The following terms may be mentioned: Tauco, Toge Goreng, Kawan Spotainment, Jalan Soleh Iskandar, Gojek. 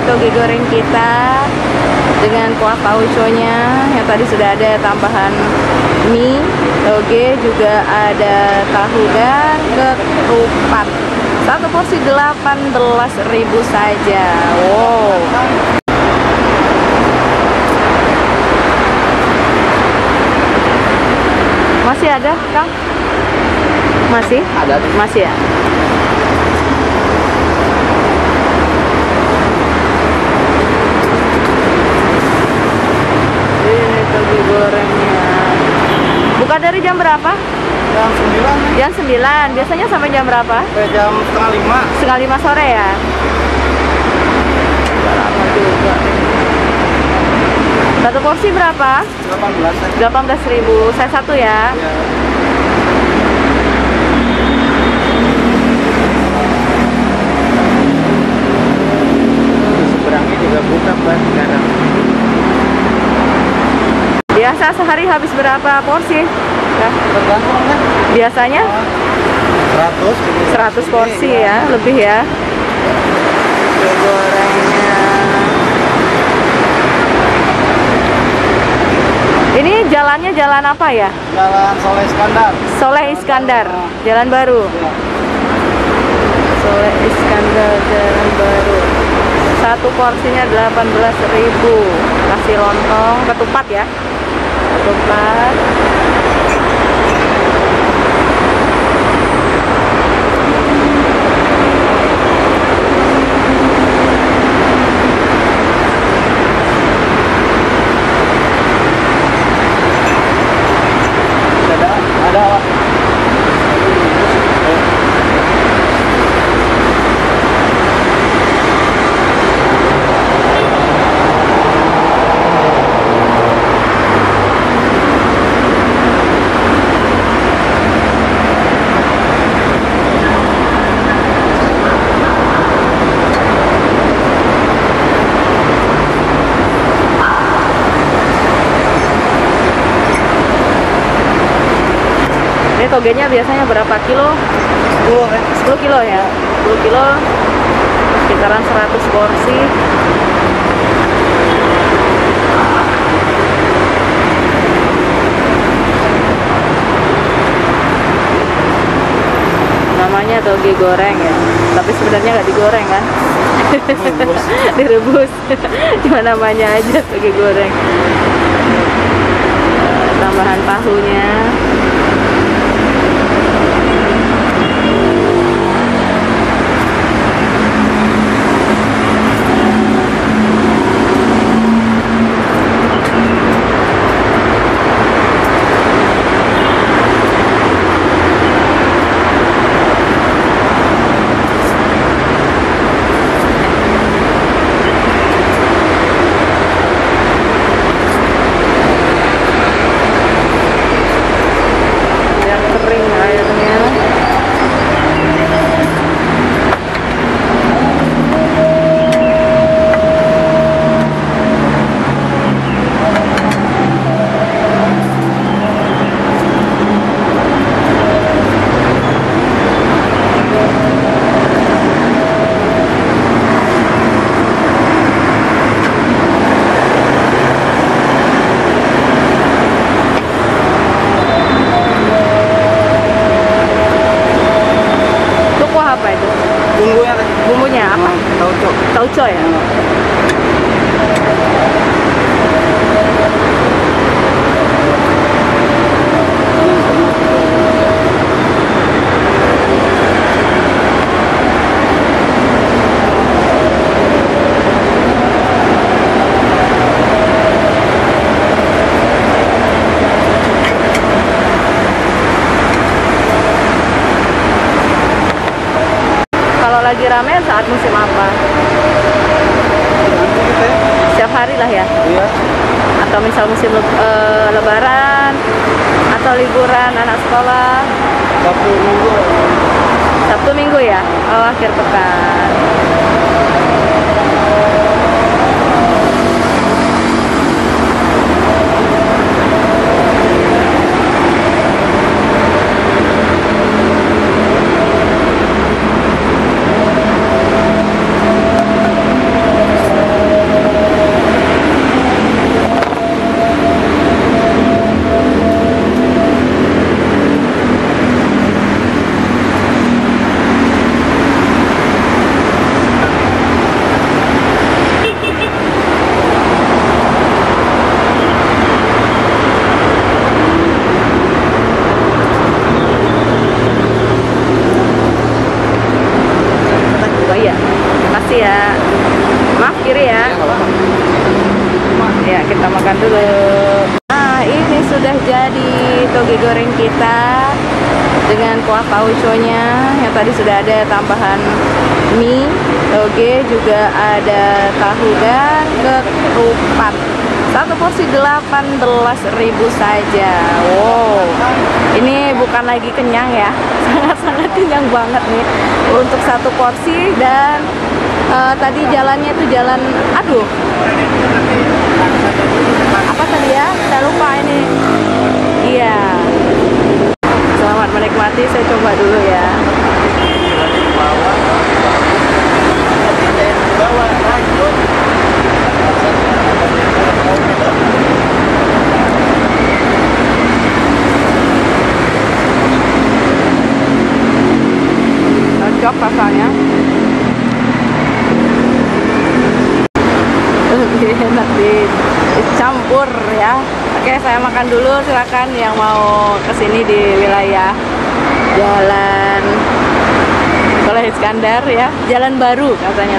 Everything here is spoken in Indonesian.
dari toge goreng kita dengan kuah tauconya yang tadi sudah ada tambahan mie toge, juga ada tahu dan ketupat. Satu porsi 18.000 saja. Wow. Masih ada, Kang? Masih? Ada. Masih ya? Ini toge gorengnya. Buka dari jam berapa? Jam 9. Jam 9. Biasanya sampai jam berapa? Sampai jam setengah 5. Setengah 5 sore ya? Satu porsi berapa? 18.000. Saya satu ya? Iya. Seberangnya juga buka banget sekarang. Biasa sehari habis berapa porsi? Tergantung kan? Biasanya? 100 porsi ya, lebih ya. Gorengnya. Ini jalannya jalan apa ya? Jalan Soleh Iskandar. Soleh Iskandar, jalan baru. Soleh Iskandar, jalan baru. Satu porsinya 18.000. Kasih lontong, ketupat ya. Ketupat. Togenya biasanya berapa kilo? 10 kilo ya? 10 kilo sekitaran 100 porsi. Namanya toge goreng ya, tapi sebenarnya nggak digoreng kan? Direbus. Cuma namanya aja toge goreng. Tambahan tahunya. Tauco ya. Kalau lagi ramai saat musim apa? Hari lah ya? Iya. Atau misal musim lebaran atau liburan anak sekolah. Sabtu minggu ya? Oh, akhir pekan. kiri ya. Ya, kita makan dulu. Nah, ini sudah jadi toge goreng kita dengan kuah tauconya yang tadi sudah ada tambahan mie, toge, juga ada tahu dan ketupat. Satu porsi 18.000 saja. Wow, ini bukan lagi kenyang ya, sangat-sangat kenyang banget nih untuk satu porsi. Dan tadi jalannya itu jalan, aduh, apa tadi ya? Kita lupa ini. Iya. Selamat menikmati. Saya coba dulu ya. Cocok rasanya. Enak dicampur ya. Oke, saya makan dulu. Silakan yang mau kesini di wilayah Jalan Soleh Iskandar ya, Jalan Baru katanya.